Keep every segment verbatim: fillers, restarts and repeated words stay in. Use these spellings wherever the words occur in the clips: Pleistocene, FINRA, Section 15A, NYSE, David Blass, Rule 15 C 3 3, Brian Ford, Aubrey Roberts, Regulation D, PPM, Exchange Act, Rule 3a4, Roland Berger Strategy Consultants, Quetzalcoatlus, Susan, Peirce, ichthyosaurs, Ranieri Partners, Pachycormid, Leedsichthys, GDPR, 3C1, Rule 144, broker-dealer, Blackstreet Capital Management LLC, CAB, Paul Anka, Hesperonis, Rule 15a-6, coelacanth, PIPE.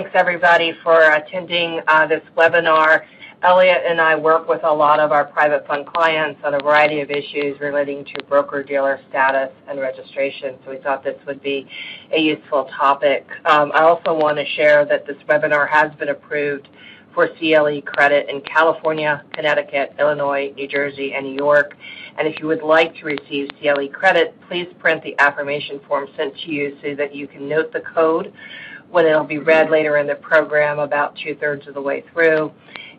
Thanks everybody for attending uh, this webinar. Elliot and I work with a lot of our private fund clients on a variety of issues relating to broker-dealer status and registration, so we thought this would be a useful topic. Um, I also want to share that this webinar has been approved for C L E credit in California, Connecticut, Illinois, New Jersey, and New York. And if you would like to receive C L E credit, please print the affirmation form sent to you so that you can note the code when it'll be read later in the program about two-thirds of the way through.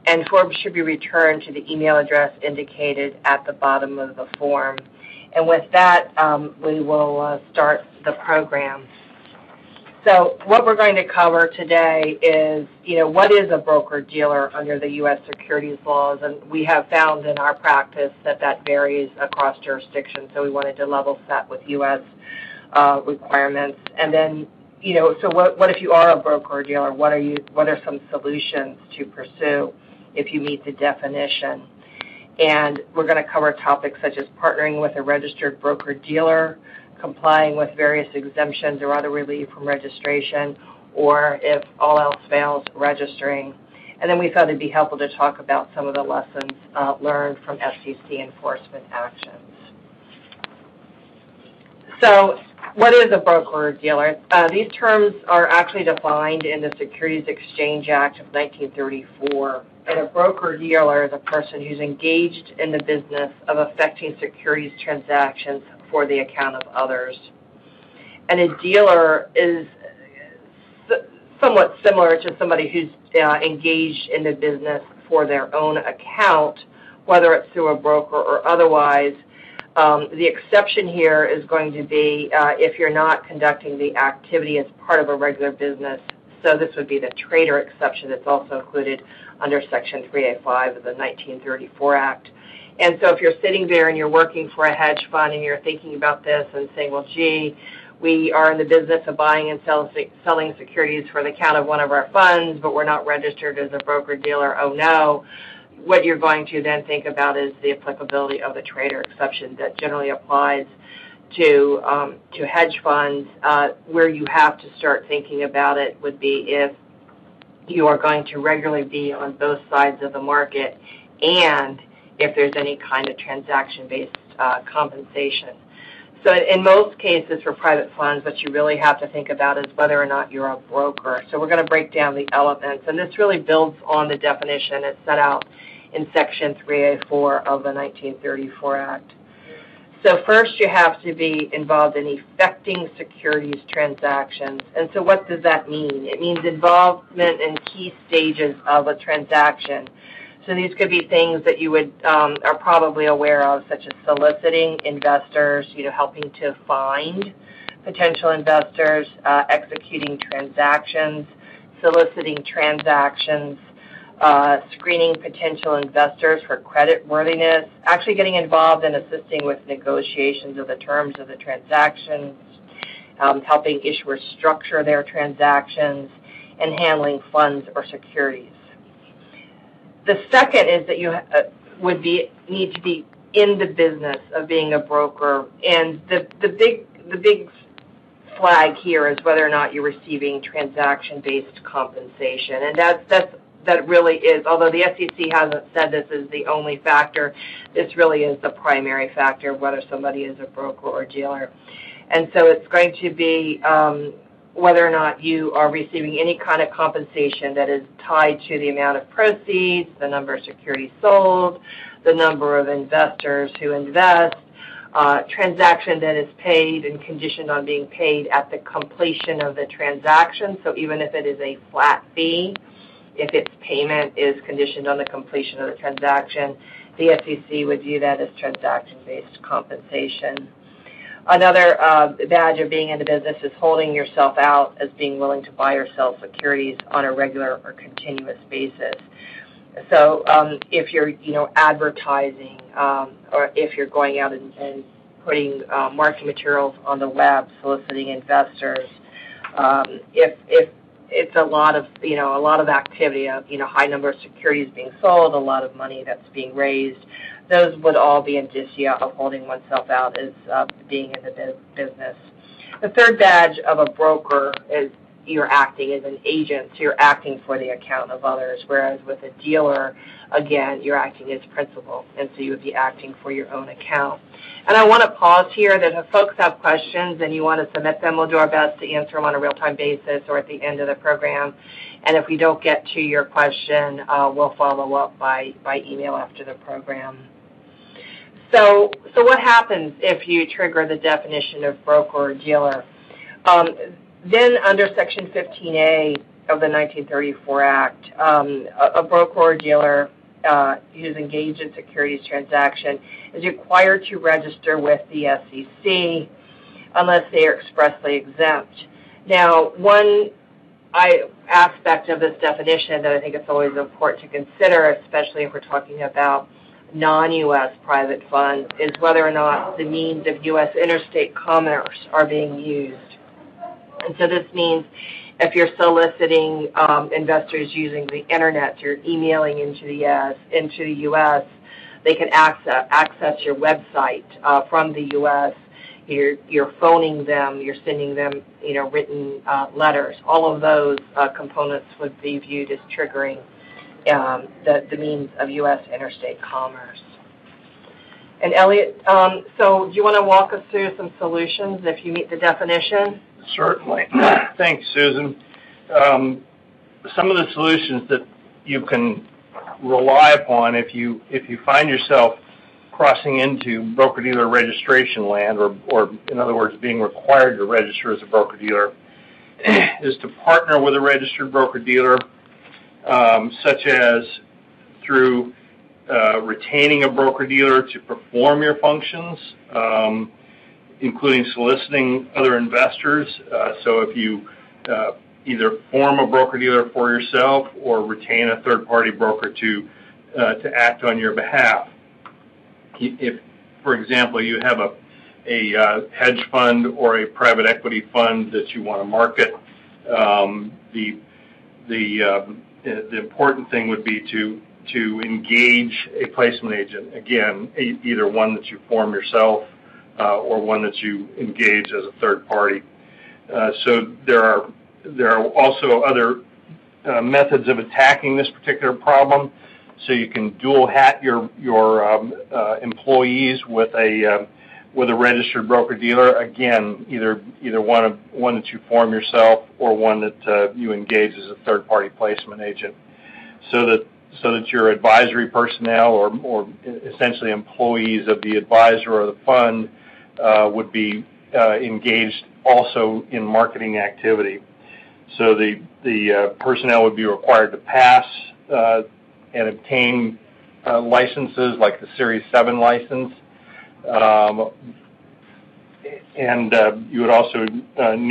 And forms should be returned to the email address indicated at the bottom of the form. And with that, um, we will uh, start the program. So what we're going to cover today is, you know, what is a broker-dealer under the U S securities laws? And we have found in our practice that that varies across jurisdictions, so we wanted to level set with U S uh, requirements. And then, you know, so what, what if you are a broker-dealer? What are you, what are some solutions to pursue if you meet the definition? And we're going to cover topics such as partnering with a registered broker-dealer, complying with various exemptions or other relief from registration, or if all else fails, registering. And then we thought it'd be helpful to talk about some of the lessons uh, learned from S E C enforcement actions. So what is a broker-dealer? Uh, these terms are actually defined in the Securities Exchange Act of nineteen thirty-four. And a broker-dealer is a person who's engaged in the business of affecting securities transactions for the account of others. And a dealer is somewhat similar to somebody who's uh, engaged in the business for their own account, whether it's through a broker or otherwise. Um, the exception here is going to be uh, if you're not conducting the activity as part of a regular business. So this would be the trader exception that's also included under Section three A five of the nineteen thirty-four Act. And so if you're sitting there and you're working for a hedge fund and you're thinking about this and saying, well, gee, we are in the business of buying and sell, selling securities for the account of one of our funds, but we're not registered as a broker-dealer, oh no, what you're going to then think about is the applicability of the trader exception that generally applies to, um, to hedge funds. Uh, where you have to start thinking about it would be if you are going to regularly be on both sides of the market and if there's any kind of transaction-based uh, compensation. So in most cases for private funds, what you really have to think about is whether or not you're a broker. So we're going to break down the elements, and this really builds on the definition that's set out in Section three A four of the nineteen thirty-four Act. So first you have to be involved in effecting securities transactions. And so what does that mean? It means involvement in key stages of a transaction. So these could be things that you would um, are probably aware of, such as soliciting investors, you know, helping to find potential investors, uh, executing transactions, soliciting transactions, uh, screening potential investors for creditworthiness, actually getting involved in assisting with negotiations of the terms of the transactions, um, helping issuers structure their transactions, and handling funds or securities. The second is that you would be need to be in the business of being a broker, and the the big the big flag here is whether or not you're receiving transaction-based compensation, and that's that's that really is. Although the S E C hasn't said this is the only factor, this really is the primary factor of whether somebody is a broker or dealer, and so it's going to be. Um, whether or not you are receiving any kind of compensation that is tied to the amount of proceeds, the number of securities sold, the number of investors who invest, uh, transaction that is paid and conditioned on being paid at the completion of the transaction. So even if it is a flat fee, if its payment is conditioned on the completion of the transaction, the S E C would view that as transaction-based compensation. Another uh, badge of being in the business is holding yourself out as being willing to buy or sell securities on a regular or continuous basis. So um, if you're, you know, advertising um, or if you're going out and, and putting uh, marketing materials on the web, soliciting investors, um, if, if it's a lot of, you know, a lot of activity, a, you know, high number of securities being sold, a lot of money that's being raised, those would all be indicia of holding oneself out as uh, being in the business. The third badge of a broker is you're acting as an agent, so you're acting for the account of others, whereas with a dealer, again, you're acting as principal, and so you would be acting for your own account. And I want to pause here that if folks have questions and you want to submit them, we'll do our best to answer them on a real-time basis or at the end of the program. And if we don't get to your question, uh, we'll follow up by, by email after the program. So, so what happens if you trigger the definition of broker or dealer? Um, Then under Section fifteen A of the nineteen thirty-four Act, um, a, a broker or dealer uh, who's engaged in securities transaction is required to register with the S E C unless they are expressly exempt. Now, one I, aspect of this definition that I think it's always important to consider, especially if we're talking about non U S private funds, is whether or not the means of U S interstate commerce are being used. And so this means if you're soliciting um, investors using the internet, so you're emailing into the U S, into the U S, they can access access your website uh, from the U S. You're you're phoning them, you're sending them, you know, written uh, letters. All of those uh, components would be viewed as triggering um, the the means of U S interstate commerce. And Elliot, um, so do you want to walk us through some solutions if you meet the definition? Certainly. Thanks, Susan. Um, some of the solutions that you can rely upon if you if you find yourself crossing into broker-dealer registration land, or, or in other words, being required to register as a broker-dealer, is to partner with a registered broker-dealer, um, such as through uh, retaining a broker-dealer to perform your functions, um, including soliciting other investors. Uh, so if you uh, either form a broker-dealer for yourself or retain a third-party broker to uh, to act on your behalf. If, for example, you have a, a uh, hedge fund or a private equity fund that you want to market, um, the, the, um, the important thing would be to, to engage a placement agent, again, a, either one that you form yourself Uh, or one that you engage as a third party. Uh, so there are there are also other uh, methods of attacking this particular problem. So you can dual hat your your um, uh, employees with a um, with a registered broker dealer. Again, either either one of one that you form yourself or one that uh, you engage as a third party placement agent. So that so that your advisory personnel or or essentially employees of the advisor or the fund Uh, would be uh, engaged also in marketing activity. So the, the uh, personnel would be required to pass uh, and obtain uh, licenses like the series seven license. Um, and uh, you would also uh,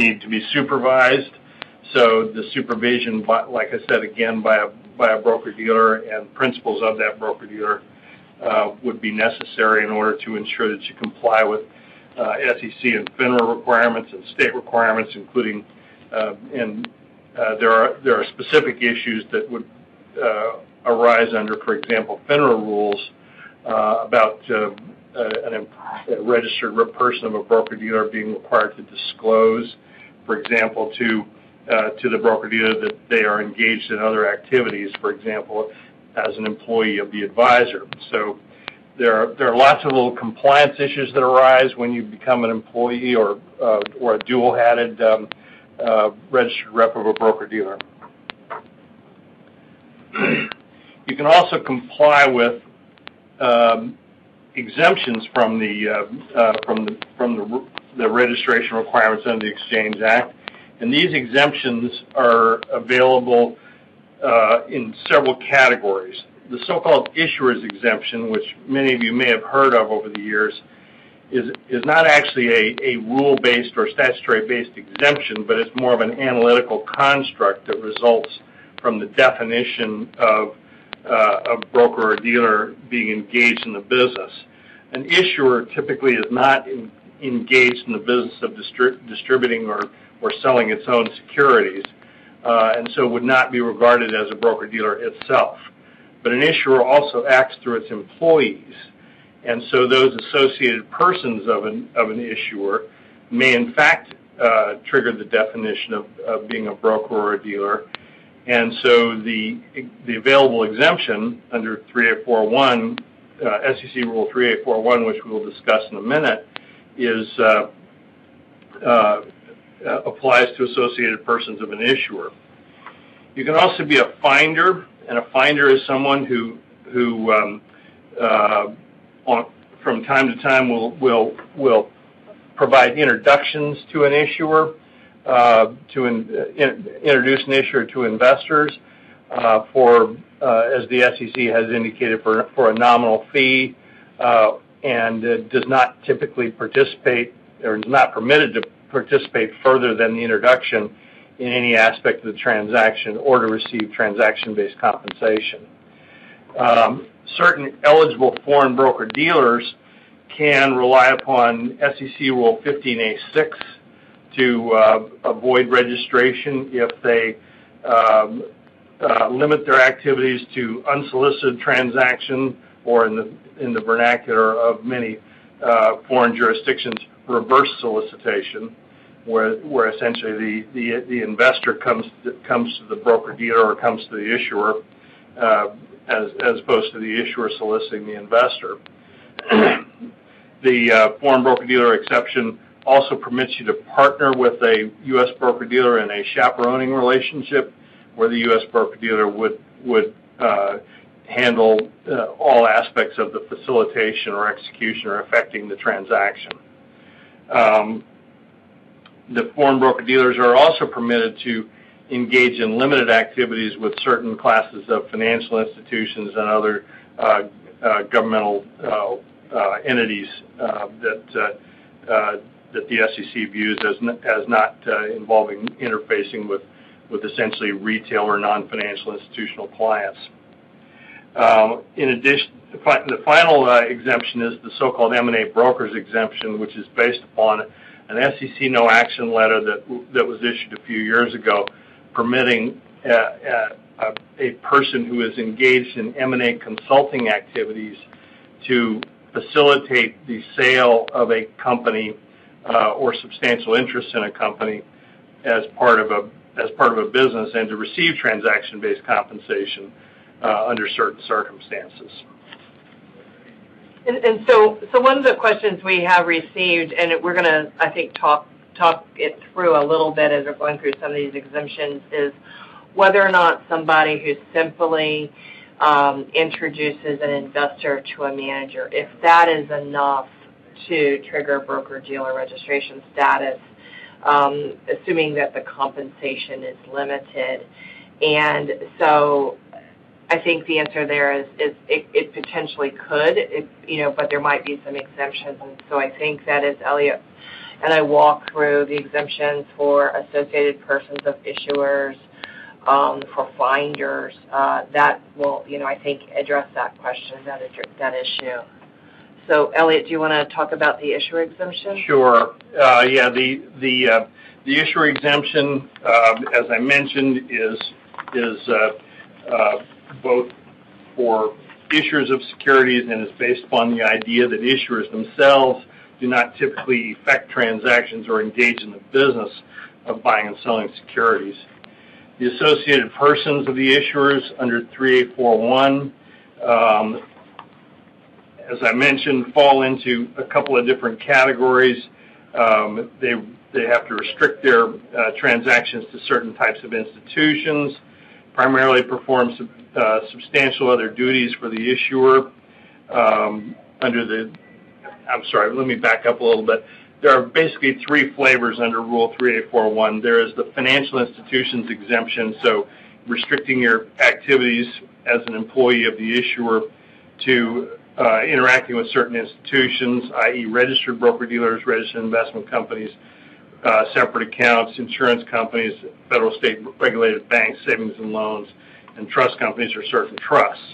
need to be supervised. So the supervision, by, like I said, again, by a, by a broker-dealer and principals of that broker-dealer uh, would be necessary in order to ensure that you comply with Uh, S E C and FINRA requirements and state requirements, including, uh, and uh, there are there are specific issues that would uh, arise under, for example, FINRA rules uh, about uh, an, a registered person of a broker-dealer being required to disclose, for example, to uh, to the broker-dealer that they are engaged in other activities, for example, as an employee of the advisor. So There are, there are lots of little compliance issues that arise when you become an employee or, uh, or a dual-hatted um, uh, registered rep of a broker-dealer. You can also comply with um, exemptions from the uh, uh, from the from the, the registration requirements under the Exchange Act, and these exemptions are available uh, in several categories. The so-called issuer's exemption, which many of you may have heard of over the years, is, is not actually a, a rule-based or statutory-based exemption, but it's more of an analytical construct that results from the definition of uh, a broker or dealer being engaged in the business. An issuer typically is not in, engaged in the business of distri distributing or, or selling its own securities, uh, and so would not be regarded as a broker-dealer itself. But an issuer also acts through its employees, and so those associated persons of an, of an issuer may in fact uh, trigger the definition of, of being a broker or a dealer. And so the, the available exemption under three A forty-one, uh, S E C Rule three A forty-one, which we will discuss in a minute, is uh, uh, applies to associated persons of an issuer. You can also be a finder, and a finder is someone who, who um, uh, on, from time to time will, will, will provide introductions to an issuer, Uh, to in, in, introduce an issuer to investors uh, for, uh, as the S E C has indicated, for, for a nominal fee, uh, and uh, does not typically participate or is not permitted to participate further than the introduction in any aspect of the transaction or to receive transaction-based compensation. Um, certain eligible foreign broker-dealers can rely upon S E C Rule fifteen A six to uh, avoid registration if they um, uh, limit their activities to unsolicited transaction, or in the in the vernacular of many uh, foreign jurisdictions, reverse solicitation, where where essentially the the, the investor comes to, comes to the broker dealer or comes to the issuer, uh, as as opposed to the issuer soliciting the investor. The uh, foreign broker dealer exception also permits you to partner with a U S broker-dealer in a chaperoning relationship, where the U S broker-dealer would would uh, handle uh, all aspects of the facilitation or execution or affecting the transaction. Um, the foreign broker-dealers are also permitted to engage in limited activities with certain classes of financial institutions and other uh, uh, governmental uh, uh, entities uh, that uh, uh, that the S E C views as, n as not uh, involving interfacing with, with essentially retail or non-financial institutional clients. Um, in addition, fi the final uh, exemption is the so-called M and A brokers exemption, which is based upon an S E C no action letter that, that was issued a few years ago, permitting uh, uh, a person who is engaged in M and A consulting activities to facilitate the sale of a company Uh, or substantial interest in a company as part of a as part of a business, and to receive transaction-based compensation uh, under certain circumstances. And, and so, so one of the questions we have received, and we're going to, I think, talk talk it through a little bit as we're going through some of these exemptions, is whether or not somebody who simply um, introduces an investor to a manager, if that is enough to trigger broker-dealer registration status, um, assuming that the compensation is limited. And so I think the answer there is, is it, it potentially could, it, you know, but there might be some exemptions. And so I think that is Elliot and I walk through the exemptions for associated persons of issuers, um, for finders, uh, that will, you know, I think address that question, that, that issue. So, Elliot, do you want to talk about the issuer exemption? Sure. Uh, yeah, the the uh, the issuer exemption, uh, as I mentioned, is is uh, uh, both for issuers of securities, and is based upon the idea that issuers themselves do not typically effect transactions or engage in the business of buying and selling securities. The associated persons of the issuers under three A forty-one. Um, As I mentioned, fall into a couple of different categories. Um, they, they have to restrict their uh, transactions to certain types of institutions, primarily perform sub, uh, substantial other duties for the issuer. Um, under the, I'm sorry, let me back up a little bit. There are basically three flavors under Rule three A forty-one. There is the financial institutions exemption, so restricting your activities as an employee of the issuer to Uh, interacting with certain institutions, i e registered broker-dealers, registered investment companies, uh, separate accounts, insurance companies, federal state regulated banks, savings and loans, and trust companies or certain trusts.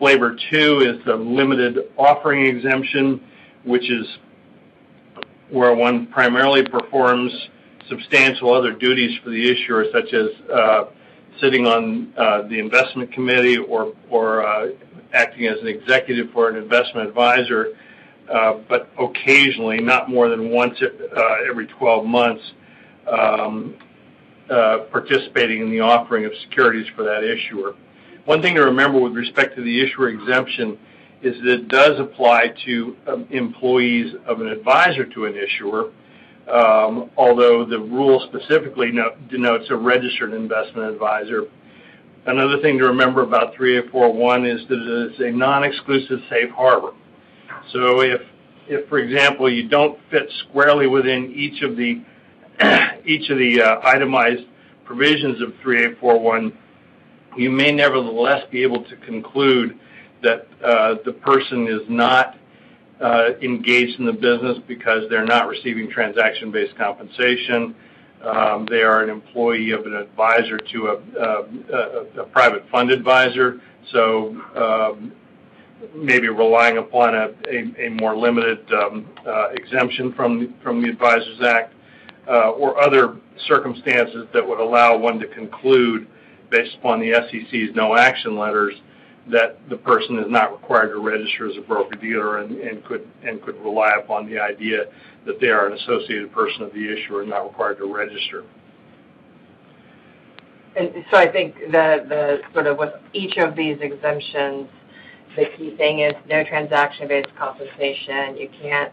Flavor two is the limited offering exemption, which is where one primarily performs substantial other duties for the issuer, such as uh, sitting on uh, the investment committee or, or uh, acting as an executive for an investment advisor, uh, but occasionally, not more than once uh, every twelve months, um, uh, participating in the offering of securities for that issuer. One thing to remember with respect to the issuer exemption is that it does apply to um, employees of an advisor to an issuer, um, although the rule specifically no denotes a registered investment advisor. Another thing to remember about three A forty-one is that it is a non-exclusive safe harbor. So if, if, for example, you don't fit squarely within each of the, each of the uh, itemized provisions of three A forty-one, you may nevertheless be able to conclude that uh, the person is not uh, engaged in the business because they're not receiving transaction-based compensation. Um, they are an employee of an advisor to a, a, a, a private fund advisor, so um, maybe relying upon a, a, a more limited um, uh, exemption from, from the Advisors Act, uh, or other circumstances that would allow one to conclude, based upon the S E C's no action letters, that the person is not required to register as a broker-dealer and, and could and could rely upon the idea that they are an associated person of the issuer and not required to register. And so I think the, the sort of with each of these exemptions, the key thing is no transaction-based compensation. You can't,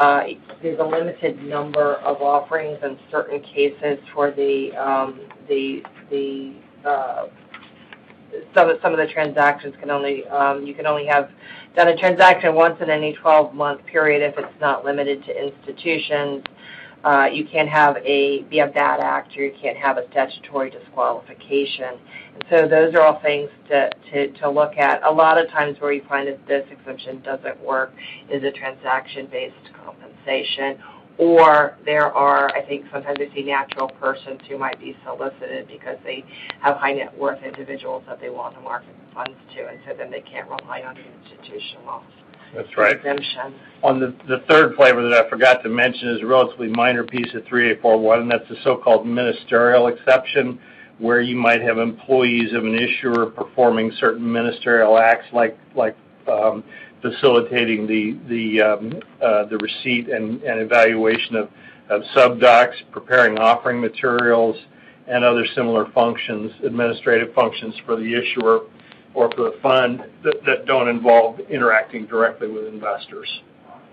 uh, there's a limited number of offerings in certain cases for the, um, the, the, uh, Some of, some of the transactions can only, um, you can only have done a transaction once in any twelve month period if it's not limited to institutions. Uh, you can't have a, be a bad actor, you can't have a statutory disqualification. And so those are all things to, to, to look at. A lot of times where you find that this exemption doesn't work is a transaction-based compensation. Or there are, I think sometimes I see natural persons who might be solicited because they have high net worth individuals that they want to market the funds to, and so then they can't rely on the institutional That's right. exemption. On the, the third flavor that I forgot to mention is a relatively minor piece of three A forty-one, and that's the so-called ministerial exception, where you might have employees of an issuer performing certain ministerial acts like, like um, facilitating the the um, uh, the receipt and, and evaluation of, of subdocs, preparing offering materials, and other similar functions, administrative functions for the issuer or for the fund that, that don't involve interacting directly with investors.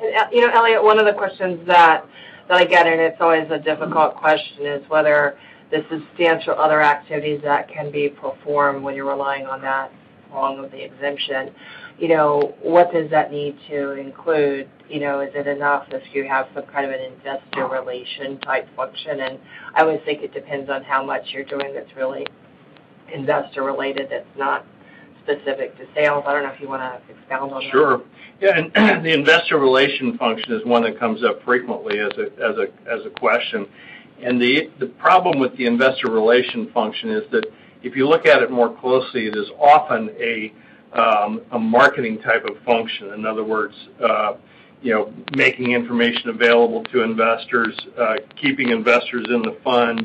And, you know, Elliot, one of the questions that that I get, and it's always a difficult question, is whether there's substantial other activities that can be performed when you're relying on that prong of the exemption. You know, what does that need to include? You know, is it enough if you have some kind of an investor relation type function? And I always think it depends on how much you're doing that's really investor related, that's not specific to sales. I don't know if you want to expound on that. Sure. Yeah, and the investor relation function is one that comes up frequently as a, as a, as a question. And the, the problem with the investor relation function is that if you look at it more closely, it is often a Um, a marketing type of function. In other words, uh, you know, making information available to investors, uh, keeping investors in the fund,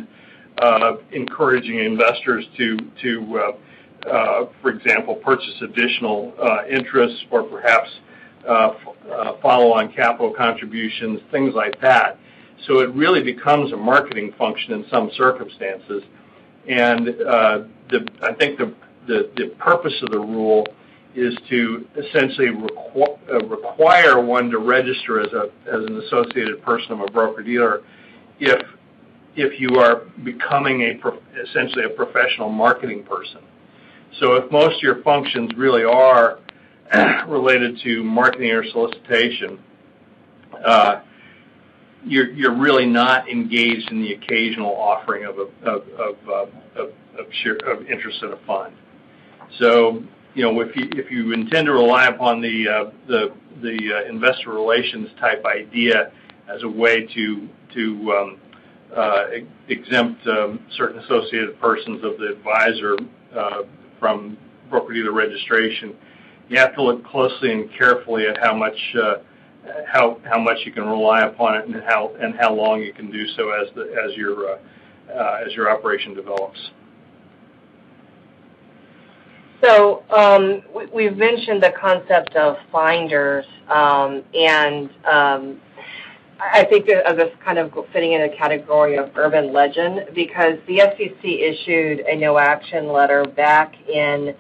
uh, encouraging investors to, to uh, uh, for example, purchase additional uh, interests or perhaps uh, uh, follow-on capital contributions, things like that. So it really becomes a marketing function in some circumstances. And uh, the, I think the, the, the purpose of the rule is to essentially requ uh, require one to register as a as an associated person of a broker-dealer if if you are becoming a pro essentially a professional marketing person. So if most of your functions really are related to marketing or solicitation, uh, you're you're really not engaged in the occasional offering of a, of of, of, of, of, share, of interest in a fund. So, you know, if you, if you intend to rely upon the, uh, the, the uh, investor relations type idea as a way to, to um, uh, exempt um, certain associated persons of the advisor uh, from broker-dealer registration, you have to look closely and carefully at how much, uh, how, how much you can rely upon it and how, and how long you can do so as, the, as, your, uh, uh, as your operation develops. So um, we, we've mentioned the concept of finders, um, and um, I think of this kind of fitting in a category of urban legend, because the S E C issued a no-action letter back in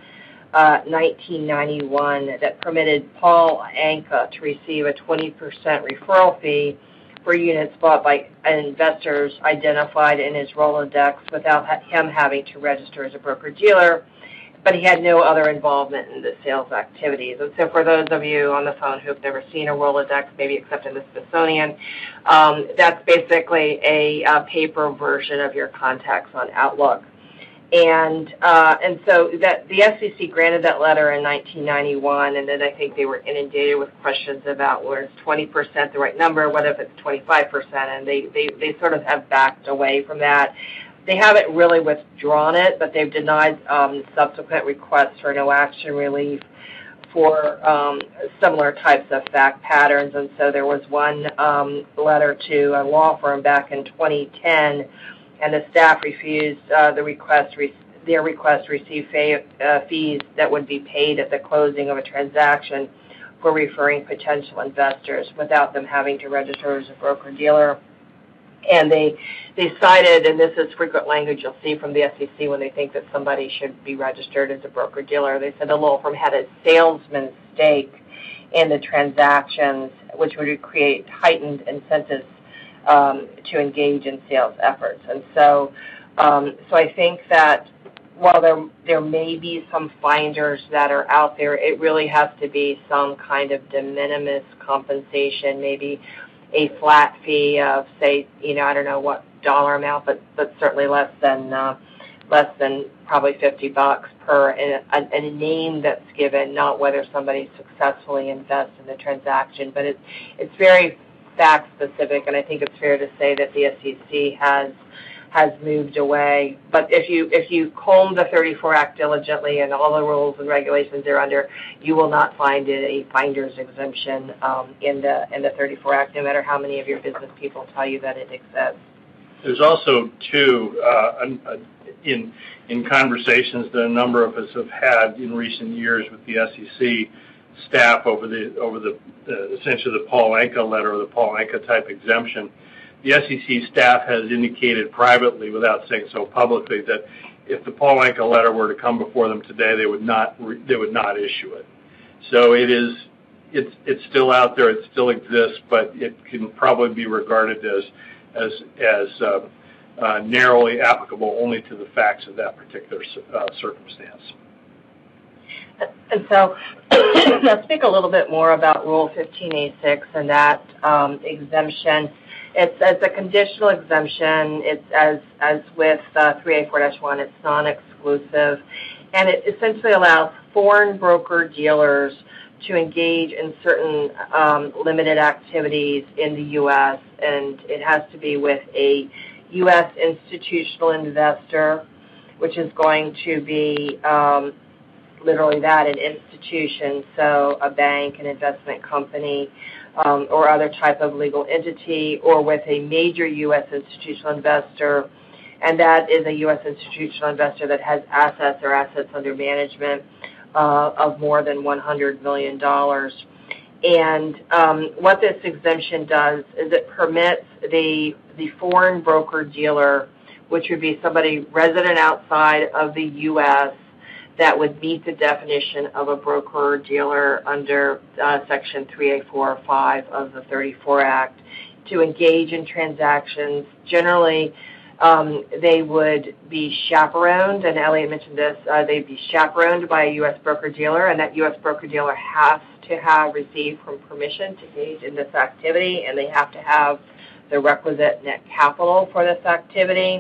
uh, nineteen ninety-one that permitted Paul Anka to receive a twenty percent referral fee for units bought by investors identified in his Rolodex without him having to register as a broker-dealer, but he had no other involvement in the sales activities. And so for those of you on the phone who have never seen a Rolodex, maybe except in the Smithsonian, um, that's basically a, a paper version of your contacts on Outlook. And uh, and so that the S E C granted that letter in nineteen ninety-one, and then I think they were inundated with questions about whether it's twenty percent the right number, what if it's twenty-five percent, and they, they, they sort of have backed away from that. They haven't really withdrawn it, but they've denied um, subsequent requests for no action relief for um, similar types of fact patterns. And so there was one um, letter to a law firm back in twenty ten, and the staff refused uh, the request. Re their request to receive uh, fees that would be paid at the closing of a transaction for referring potential investors without them having to register as a broker-dealer. And they they cited, and this is frequent language you'll see from the S E C when they think that somebody should be registered as a broker-dealer, they said the law firm had a salesman's stake in the transactions, which would create heightened incentives um, to engage in sales efforts. And so, um, so I think that while there, there may be some finders that are out there, it really has to be some kind of de minimis compensation, maybe a flat fee of, say, you know, I don't know what dollar amount, but but certainly less than uh, less than probably fifty bucks per a, a name that's given, not whether somebody successfully invests in the transaction. But it's it's very fact specific, and I think it's fair to say that the S E C has has moved away. But if you if you comb the thirty-four Act diligently and all the rules and regulations they're under, you will not find a finder's exemption um, in the in the thirty-four Act, no matter how many of your business people tell you that it exists. There's also too uh, in in conversations that a number of us have had in recent years with the S E C staff over the over the uh, essentially the Paul Anka letter or the Paul Anka type exemption. The S E C staff has indicated privately, without saying so publicly, that if the Paul Anka letter were to come before them today, they would not re they would not issue it. So it is it's it's still out there, it still exists, but it can probably be regarded as as as uh, uh, narrowly applicable only to the facts of that particular uh, circumstance. And so I'll speak a little bit more about Rule fifteen A six and that um, exemption. It's as a conditional exemption. It's as as with uh, three A four dash one. It's non-exclusive, and it essentially allows foreign broker dealers to engage in certain um, limited activities in the U S, and it has to be with a U S institutional investor, which is going to be um, literally that, an institution, so a bank, an investment company, Um, or other type of legal entity, or with a major U S institutional investor, and that is a U S institutional investor that has assets or assets under management uh, of more than one hundred million dollars. And um, what this exemption does is it permits the, the foreign broker-dealer, which would be somebody resident outside of the U S, that would meet the definition of a broker-dealer under uh, Section three A four or five of the thirty-four Act, to engage in transactions. Generally, um, they would be chaperoned, and Elliot mentioned this, uh, they'd be chaperoned by a U S broker-dealer, and that U S broker-dealer has to have received from permission to engage in this activity, and they have to have the requisite net capital for this activity.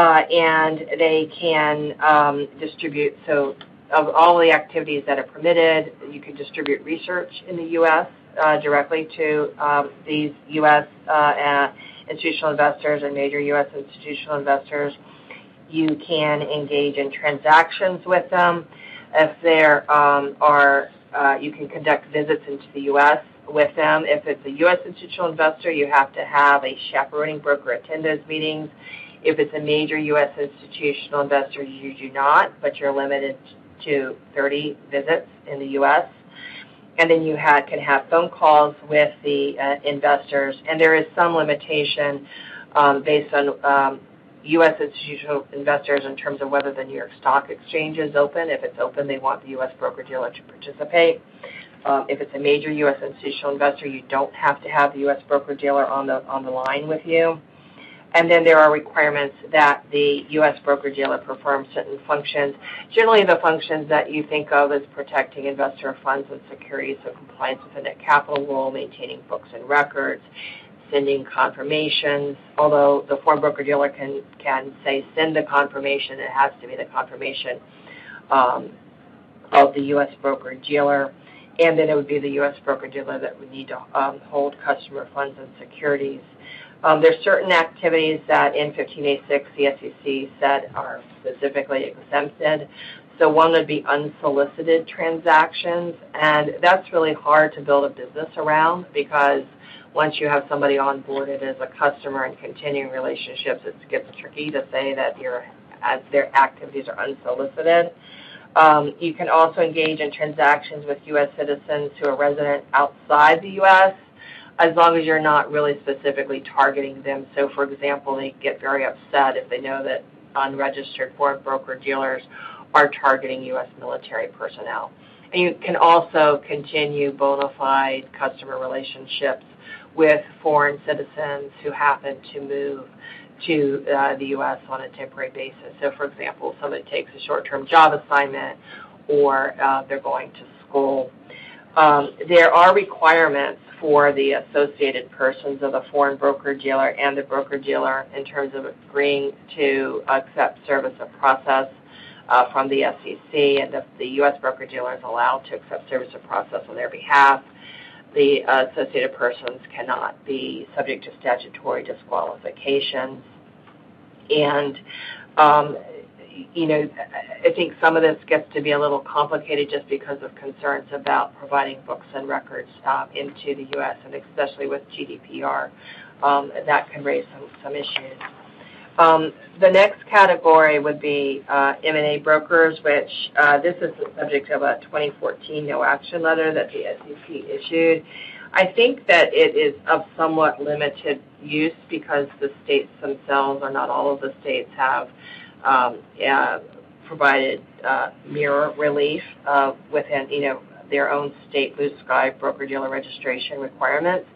Uh, and they can um, distribute, so of all the activities that are permitted, you can distribute research in the U S uh, directly to um, these U S Uh, uh, institutional investors and major U S institutional investors. You can engage in transactions with them. If there um, are, uh, you can conduct visits into the U S with them. If it's a U S institutional investor, you have to have a chaperoning broker attend those meetings. If it's a major U S institutional investor, you do not, but you're limited to thirty visits in the U S And then you ha can have phone calls with the uh, investors. And there is some limitation um, based on um, U S institutional investors in terms of whether the New York Stock Exchange is open. If it's open, they want the U S broker-dealer to participate. Um, if it's a major U S institutional investor, you don't have to have the U S broker-dealer on the, on the line with you. And then there are requirements that the U S broker-dealer perform certain functions, generally the functions that you think of as protecting investor funds and securities, so compliance with the net capital rule, maintaining books and records, sending confirmations, although the foreign broker-dealer can, can say send the confirmation. It has to be the confirmation um, of the U S broker-dealer. And then it would be the U S broker-dealer that would need to um, hold customer funds and securities. Um, there's certain activities that in fifteen A six the S E C said are specifically exempted. So one would be unsolicited transactions, and that's really hard to build a business around because once you have somebody onboarded as a customer and continuing relationships, it gets tricky to say that your their activities are unsolicited. Um, you can also engage in transactions with U S citizens who are resident outside the U S as long as you're not really specifically targeting them. So, for example, they get very upset if they know that unregistered foreign broker-dealers are targeting U S military personnel. And you can also continue bona fide customer relationships with foreign citizens who happen to move to uh, the U S on a temporary basis. So, for example, somebody takes a short-term job assignment or uh, they're going to school. Um, there are requirements for the associated persons of the foreign broker-dealer and the broker-dealer in terms of agreeing to accept service of process uh, from the S E C, and the, the U S broker-dealer is allowed to accept service of process on their behalf. The uh, associated persons cannot be subject to statutory disqualifications. And, um, you know, I think some of this gets to be a little complicated just because of concerns about providing books and records uh, into the U S, and especially with G D P R, um, that can raise some, some issues. Um, the next category would be uh, M and A brokers, which uh, this is the subject of a twenty fourteen no action letter that the S E C issued. I think that it is of somewhat limited use because the states themselves, or not all of the states, have um, uh, provided uh, mirror relief uh, within, you know, their own state blue sky broker-dealer registration requirements.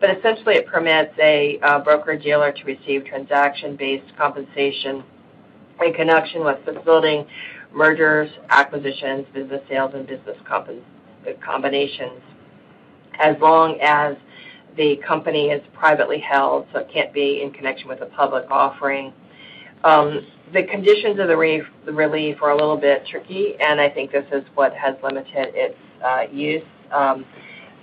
But essentially it permits a uh, broker-dealer to receive transaction-based compensation in connection with facilitating mergers, acquisitions, business sales, and business combinations, as long as the company is privately held, so it can't be in connection with a public offering. Um, the conditions of the, re the relief are a little bit tricky, and I think this is what has limited its uh, use. Um,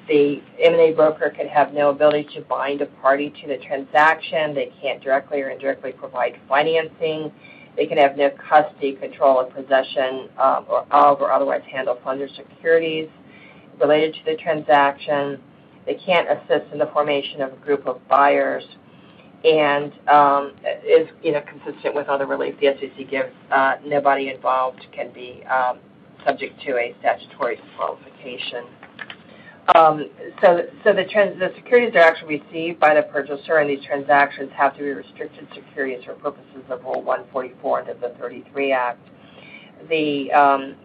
The M and A broker can have no ability to bind a party to the transaction. They can't directly or indirectly provide financing. They can have no custody, control, or possession um, or of or otherwise handle funds or securities related to the transaction. They can't assist in the formation of a group of buyers, and um, is you know consistent with other relief the S E C gives. Uh, nobody involved can be um, subject to a statutory disqualification. Um, so, so the, trans the securities are actually received by the purchaser, and these transactions have to be restricted securities for purposes of Rule one forty-four under the thirty-three Act. The um,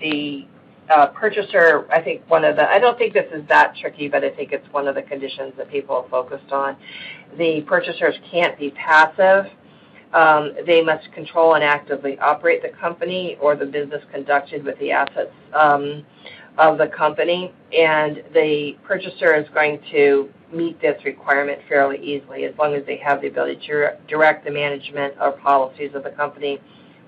the uh, purchaser, I think one of the, I don't think this is that tricky, but I think it's one of the conditions that people are focused on. The purchasers can't be passive. Um, they must control and actively operate the company or the business conducted with the assets Um, of the company, and the purchaser is going to meet this requirement fairly easily as long as they have the ability to direct the management or policies of the company,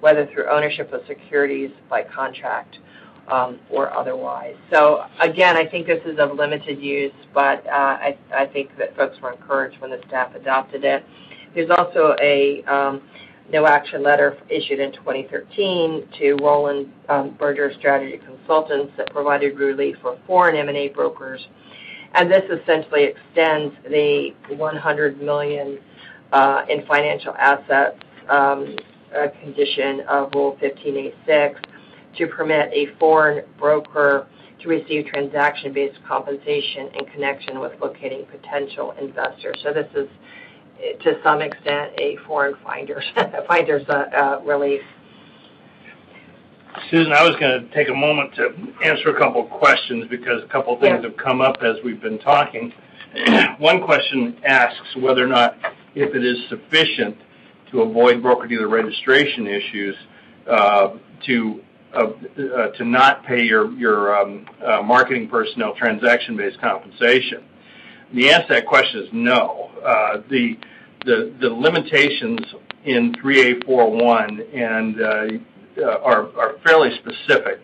whether through ownership of securities, by contract, um, or otherwise. So again, I think this is of limited use, but uh, I, I think that folks were encouraged when the staff adopted it. There's also a um, no action letter issued in twenty thirteen to Roland um, Berger Strategy Consultants that provided relief for foreign M and A brokers, and this essentially extends the one hundred million dollars uh, in financial assets um, uh, condition of Rule fifteen A six to permit a foreign broker to receive transaction-based compensation in connection with locating potential investors. So this is, to some extent, a foreign finders, finders uh, uh, relief. Susan, I was going to take a moment to answer a couple of questions because a couple of things yeah. have come up as we've been talking. One question asks whether or not, if it is sufficient to avoid broker-dealer registration issues, uh, to uh, uh, to not pay your your um, uh, marketing personnel transaction-based compensation. The answer to that question is no. Uh, the the the limitations in three A forty-one and uh, Uh, are, are fairly specific,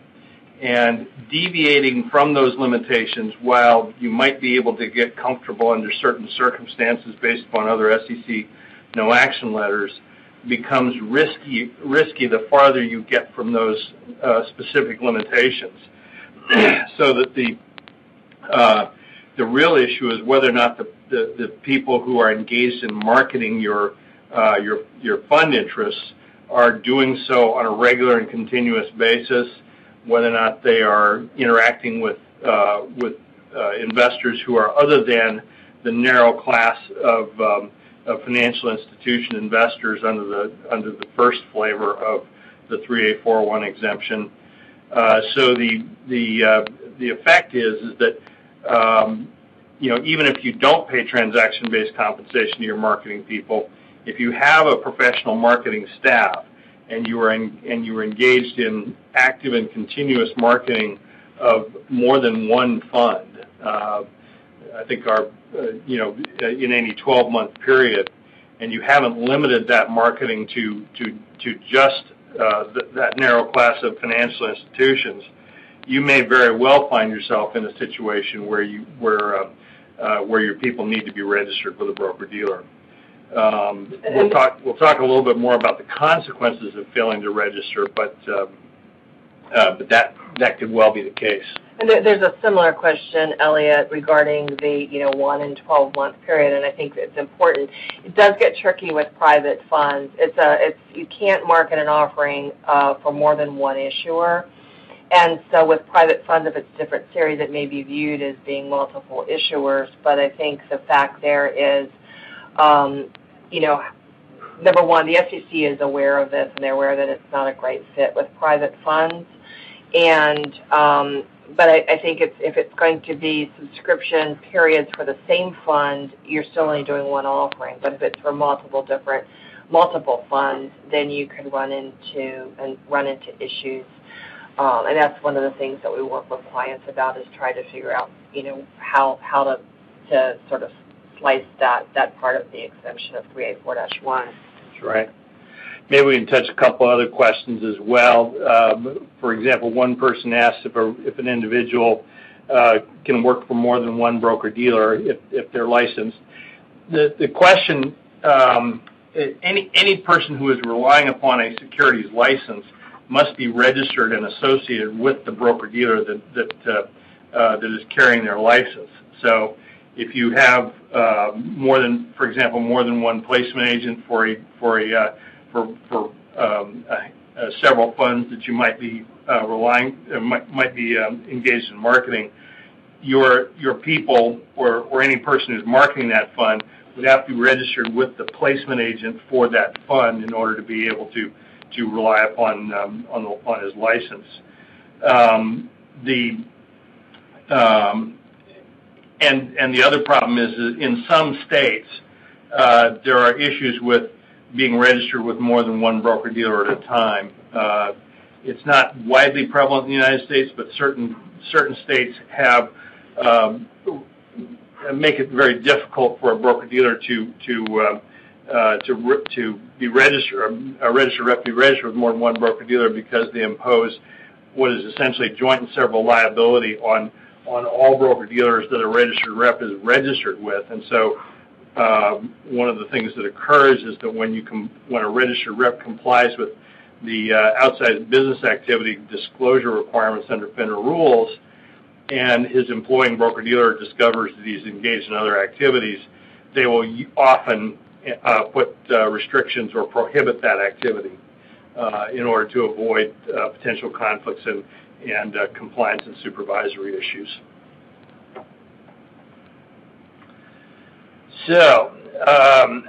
and deviating from those limitations, while you might be able to get comfortable under certain circumstances based upon other S E C no action letters, becomes risky, risky the farther you get from those uh, specific limitations. So that the uh, the real issue is whether or not the, the, the people who are engaged in marketing your uh, your your fund interests are doing so on a regular and continuous basis, whether or not they are interacting with uh, with uh, investors who are other than the narrow class of, um, of financial institution investors under the under the first flavor of the three A forty-one exemption. Uh, so the the uh, the effect is is that um, you know, even if you don't pay transaction-based compensation to your marketing people, if you have a professional marketing staff and you are in, and you are engaged in active and continuous marketing of more than one fund, uh, I think our uh, you know in any twelve month period, and you haven't limited that marketing to to to just uh, th that narrow class of financial institutions, you may very well find yourself in a situation where you where uh, uh, where your people need to be registered with a broker dealer. Um, we'll talk. We'll talk a little bit more about the consequences of failing to register, but uh, uh, but that that could well be the case. And there, there's a similar question, Elliot, regarding the you know one and twelve month period, and I think it's important. It does get tricky with private funds. It's a it's you can't market an offering uh, for more than one issuer, and so with private funds, if it's different series, it may be viewed as being multiple issuers. But I think the fact there is, Um, you know, number one, the S E C is aware of this, and they're aware that it's not a great fit with private funds. And um, but I, I think it's, if it's going to be subscription periods for the same fund, you're still only doing one offering. But if it's for multiple different multiple funds, then you could run into and run into issues. Um, and that's one of the things that we work with clients about, is try to figure out you know how how to to sort of slice that, that part of the exemption of three A four dash one. That's right. Maybe we can touch a couple other questions as well. Um, for example, one person asked if, a, if an individual uh, can work for more than one broker-dealer if, if they're licensed. The, the question, um, any, any person who is relying upon a securities license must be registered and associated with the broker-dealer that, that, uh, uh, that is carrying their license. So if you have uh, more than, for example, more than one placement agent for a for a uh, for for um, uh, uh, several funds that you might be uh, relying uh, might might be um, engaged in marketing, your your people or or any person who's marketing that fund would have to be registered with the placement agent for that fund in order to be able to to rely upon um, on the, on his license. Um, the um, And, and the other problem is, is in some states, uh, there are issues with being registered with more than one broker-dealer at a time. Uh, it's not widely prevalent in the United States, but certain, certain states have um, make it very difficult for a broker-dealer to, to, uh, uh, to, re to be registered, a registered rep to be registered with more than one broker-dealer, because they impose what is essentially joint and several liability on on all broker-dealers that a registered rep is registered with. And so uh, one of the things that occurs is that when, you com when a registered rep complies with the uh, outside business activity disclosure requirements under FINRA rules, and his employing broker-dealer discovers that he's engaged in other activities, they will often uh, put uh, restrictions or prohibit that activity. uh, in order to avoid uh, potential conflicts and, and uh, compliance and supervisory issues. So um,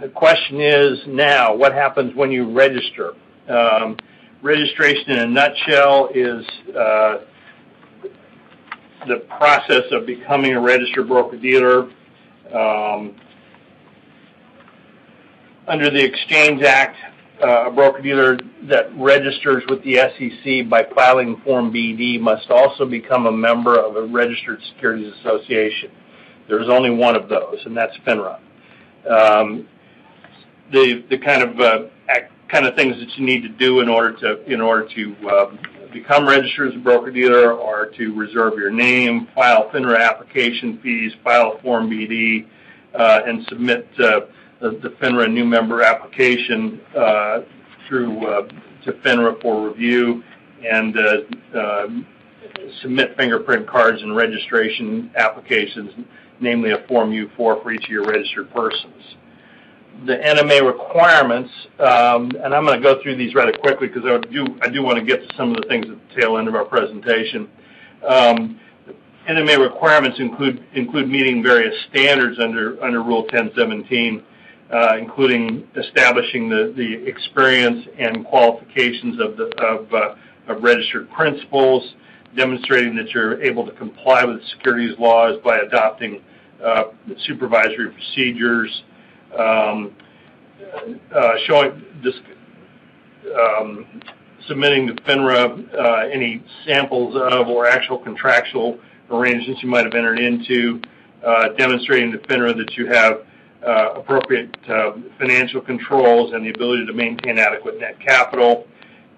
the question is now, what happens when you register? Um, registration in a nutshell is uh, the process of becoming a registered broker-dealer. Um, under the Exchange Act, uh, a broker-dealer that registers with the S E C by filing Form B D must also become a member of a registered securities association. There's only one of those, and that's FINRA. Um, the the kind of uh, act, kind of things that you need to do in order to in order to uh, become registered as a broker-dealer are to reserve your name, file FINRA application fees, file Form B D, uh, and submit uh, the, the FINRA new member application uh, through uh, to FINRA for review, and uh, uh, submit fingerprint cards and registration applications, namely a Form U four for each of your registered persons. The N M A requirements, um, and I'm going to go through these rather quickly because I do, I do want to get to some of the things at the tail end of our presentation. Um, the N M A requirements include include meeting various standards under under Rule ten seventeen, uh, including establishing the the experience and qualifications of the of, uh, of registered principals, demonstrating that you're able to comply with securities laws by adopting uh, supervisory procedures. Um, uh, showing, just, um, submitting to FINRA uh, any samples of or actual contractual arrangements you might have entered into, uh, demonstrating to FINRA that you have uh, appropriate uh, financial controls and the ability to maintain adequate net capital,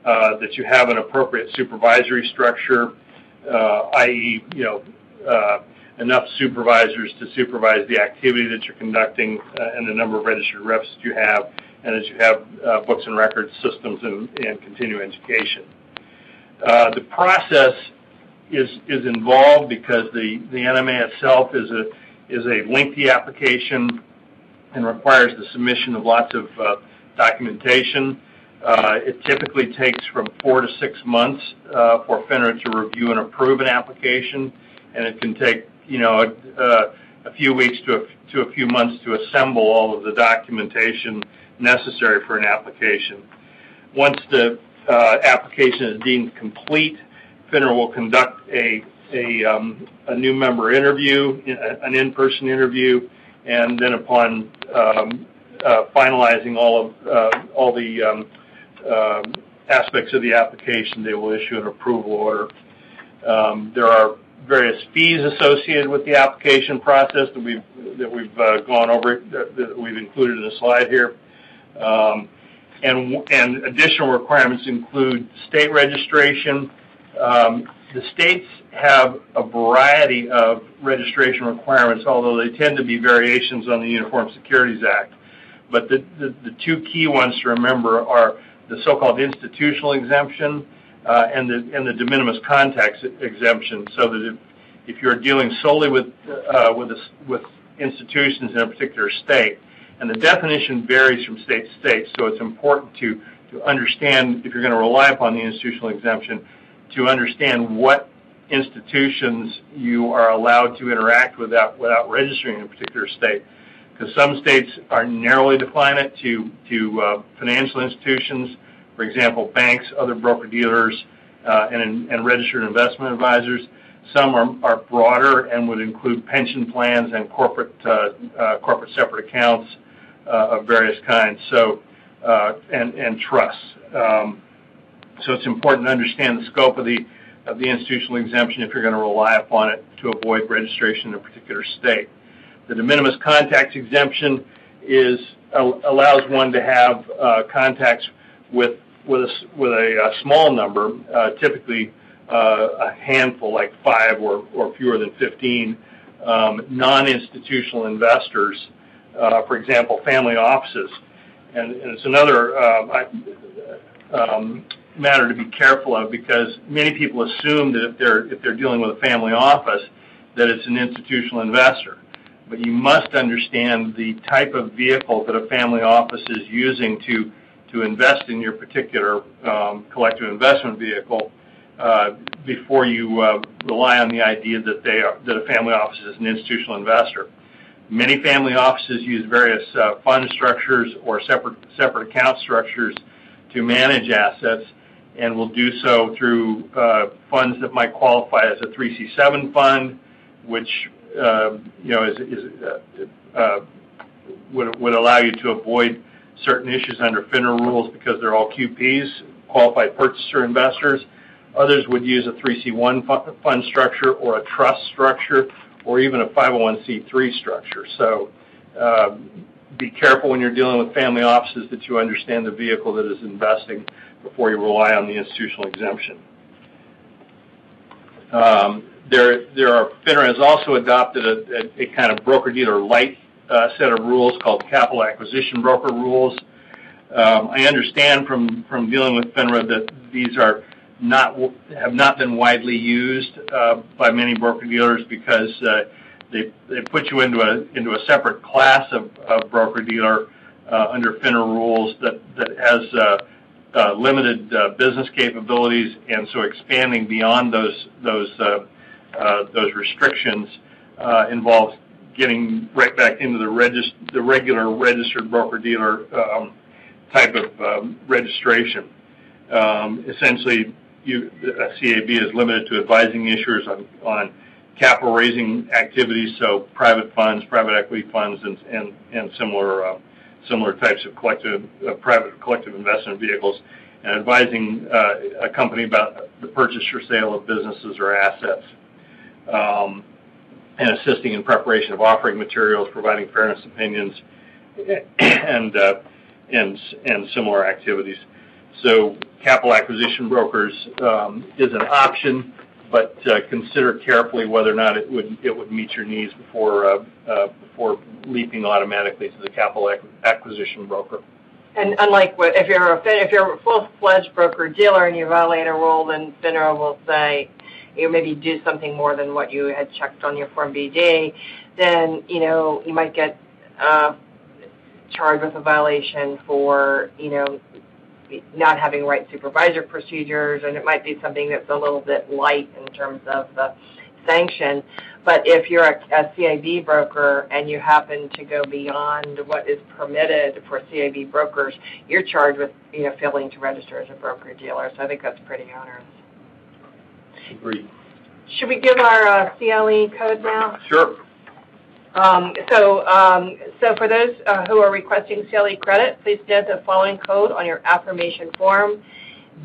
uh, that you have an appropriate supervisory structure, uh, that is, you know, uh, enough supervisors to supervise the activity that you're conducting uh, and the number of registered reps that you have, and that you have uh, books and records systems and, and continuing education. Uh, the process is is involved because the, the N M A itself is a is a lengthy application and requires the submission of lots of uh, documentation. Uh, it typically takes from four to six months uh, for FINRA to review and approve an application, and it can take you know, uh, a few weeks to a, to a few months to assemble all of the documentation necessary for an application. Once the uh, application is deemed complete, FINRA will conduct a, a, um, a new member interview, an in-person interview, and then upon um, uh, finalizing all of uh, all the um, uh, aspects of the application, they will issue an approval order. Um, there are various fees associated with the application process that we've that we've uh, gone over that, that we've included in the slide here, um, and and additional requirements include state registration. Um, the states have a variety of registration requirements, although they tend to be variations on the Uniform Securities Act. But the the, the two key ones to remember are the so-called institutional exemption. Uh, and, the, and the de minimis contacts exemption, so that if, if you're dealing solely with, uh, with, a, with institutions in a particular state, and the definition varies from state to state, so it's important to, to understand, if you're going to rely upon the institutional exemption, to understand what institutions you are allowed to interact with without, without registering in a particular state. Because some states are narrowly define it to, to uh, financial institutions, for example, banks, other broker-dealers, uh, and, and registered investment advisors. Some are, are broader and would include pension plans and corporate uh, uh, corporate separate accounts uh, of various kinds. So, uh, and and trusts. Um, so it's important to understand the scope of the of the institutional exemption if you're going to rely upon it to avoid registration in a particular state. The de minimis contacts exemption is uh, allows one to have uh, contacts with With a, with a, a small number, uh, typically uh, a handful, like five or, or fewer than fifteen, um, non-institutional investors, uh, for example, family offices. And, and it's another uh, I, um, matter to be careful of, because many people assume that if they're, if they're dealing with a family office, that it's an institutional investor. But you must understand the type of vehicle that a family office is using to to invest in your particular um, collective investment vehicle uh, before you uh, rely on the idea that they are, that a family office is an institutional investor. Many family offices use various uh, fund structures or separate separate account structures to manage assets, and will do so through uh, funds that might qualify as a three C seven fund, which uh, you know is, is uh, uh, would would allow you to avoid certain issues under FINRA rules because they're all Q Ps, qualified purchaser investors. Others would use a three C one fund structure or a trust structure, or even a five oh one c three structure. So uh, be careful when you're dealing with family offices that you understand the vehicle that is investing before you rely on the institutional exemption. Um, there, there are, FINRA has also adopted a, a, a kind of broker-dealer light uh, set of rules called Capital Acquisition Broker Rules. Um, I understand from, from dealing with FINRA that these are Not have not been widely used uh, by many broker dealers because uh, they they put you into a into a separate class of, of broker dealer uh, under FINRA rules that that has uh, uh, limited uh, business capabilities, and so expanding beyond those those uh, uh, those restrictions uh, involves getting right back into the regist the regular registered broker dealer um, type of um, registration. Um, essentially. You, a C A B is limited to advising issuers on, on capital raising activities, so private funds, private equity funds, and and, and similar uh, similar types of collective uh, private collective investment vehicles, and advising uh, a company about the purchase or sale of businesses or assets, um, and assisting in preparation of offering materials, providing fairness opinions, and uh, and and similar activities. So capital acquisition brokers um, is an option, but uh, consider carefully whether or not it would it would meet your needs before uh, uh, before leaping automatically to the capital acquisition broker. And unlike what, if you're a if you're a full-fledged broker dealer and you violate a rule, then FINRA will say you maybe do something more than what you had checked on your Form B D. Then you know you might get uh, charged with a violation for you know. not having right supervisor procedures, and it might be something that's a little bit light in terms of the sanction. But if you're a, a C A B broker and you happen to go beyond what is permitted for C A B brokers, you're charged with you know failing to register as a broker dealer. So I think that's pretty onerous. Agreed. Should we give our uh, C L E code now? Sure. Um, so, um, so for those uh, who are requesting C L E credit, please note the following code on your affirmation form,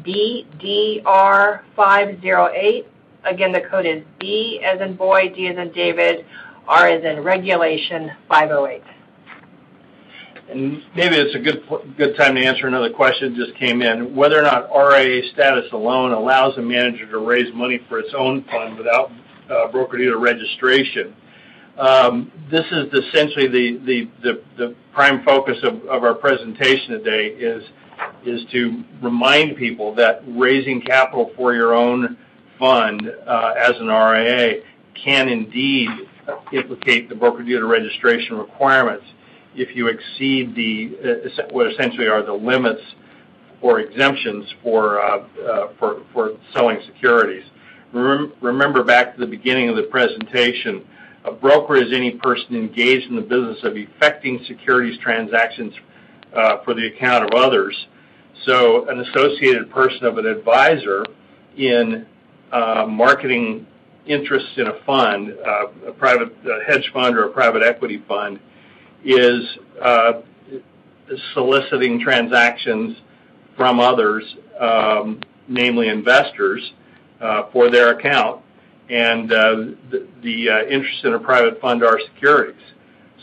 B D R five zero eight. Again, the code is B as in boy, D as in David, R as in regulation, five oh eight. And maybe it's a good good time to answer another question that just came in. Whether or not R I A status alone allows a manager to raise money for its own fund without uh, broker-dealer registration. Um, this is essentially the, the, the, the prime focus of, of our presentation today is, is to remind people that raising capital for your own fund uh, as an R I A can indeed implicate the broker-dealer registration requirements if you exceed the uh, what essentially are the limits or exemptions for, uh, uh, for, for selling securities. Rem- remember back to the beginning of the presentation, a broker is any person engaged in the business of effecting securities transactions uh, for the account of others. So an associated person of an advisor in uh, marketing interests in a fund, uh, a private uh, hedge fund or a private equity fund, is uh, soliciting transactions from others, um, namely investors, uh, for their account. And uh, the, the uh, interests in a private fund are securities.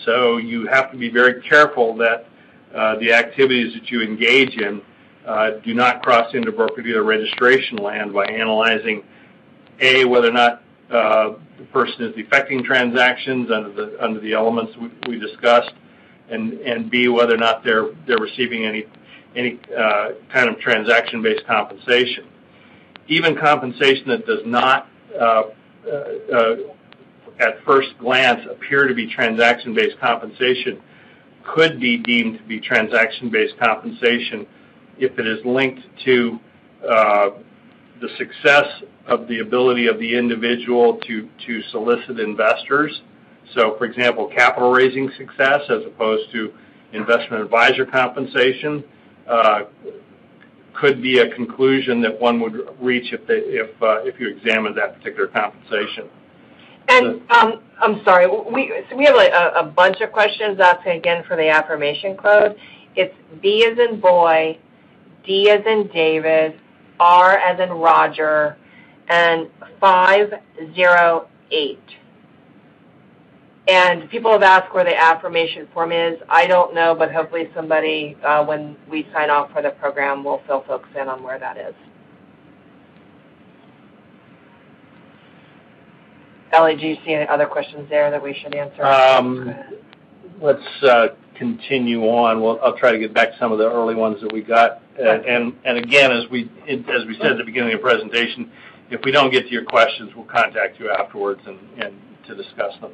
So you have to be very careful that uh, the activities that you engage in uh, do not cross into broker-dealer registration land by analyzing, A, whether or not uh, the person is effecting transactions under the under the elements we, we discussed, and, and B, whether or not they're, they're receiving any, any uh, kind of transaction-based compensation. Even compensation that does not Uh, uh, uh, at first glance appear to be transaction-based compensation could be deemed to be transaction-based compensation if it is linked to uh, the success of the ability of the individual to, to solicit investors. So, for example, capital raising success as opposed to investment advisor compensation uh, could be a conclusion that one would reach if, they, if, uh, if you examined that particular compensation. And um, I'm sorry, we, so we have a, a bunch of questions asking again for the affirmation code. It's B as in boy, D as in David, R as in Roger, and five zero eight. And people have asked where the affirmation form is. I don't know, but hopefully somebody, uh, when we sign off for the program, will fill folks in on where that is. Ellie, do you see any other questions there that we should answer? Um, let's uh, continue on. Well, I'll try to get back to some of the early ones that we got. Uh, and, and again, as we, as we said at the beginning of the presentation, if we don't get to your questions, we'll contact you afterwards and, and to discuss them.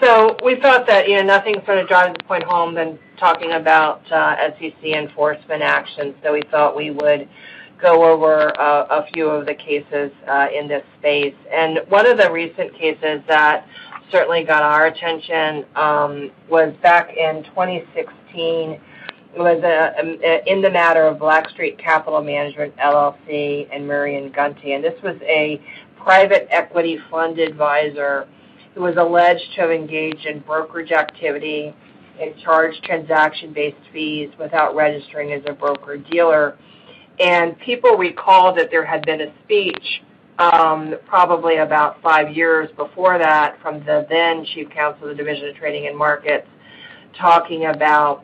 So we felt that, you know, nothing sort of drives the point home than talking about uh, S E C enforcement actions. So we thought we would go over uh, a few of the cases uh, in this space. And one of the recent cases that certainly got our attention um, was back in twenty sixteen. It was a, a, in the matter of Blackstreet Capital Management L L C and Marian Gunty. And this was a private equity fund advisor who was alleged to have engaged in brokerage activity and charged transaction-based fees without registering as a broker-dealer. And people recall that there had been a speech um, probably about five years before that from the then Chief Counsel of the Division of Trading and Markets talking about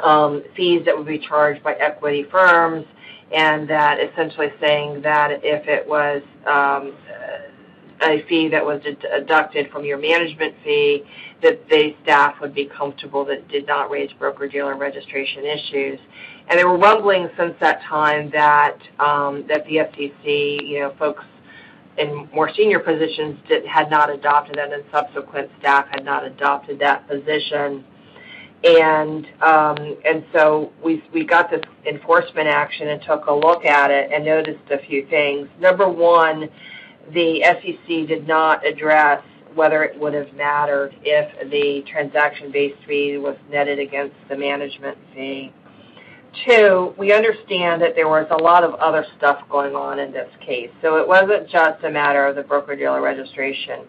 um, fees that would be charged by equity firms, and that essentially saying that if it was um, a fee that was deducted from your management fee, that the staff would be comfortable that it did not raise broker-dealer registration issues. And there were rumblings since that time that um, that the S E C, you know, folks in more senior positions did, had not adopted that, and subsequent staff had not adopted that position. And um, and so we we got this enforcement action and took a look at it and noticed a few things. Number one, the S E C did not address whether it would have mattered if the transaction-based fee was netted against the management fee. Two, we understand that there was a lot of other stuff going on in this case. So it wasn't just a matter of the broker-dealer registration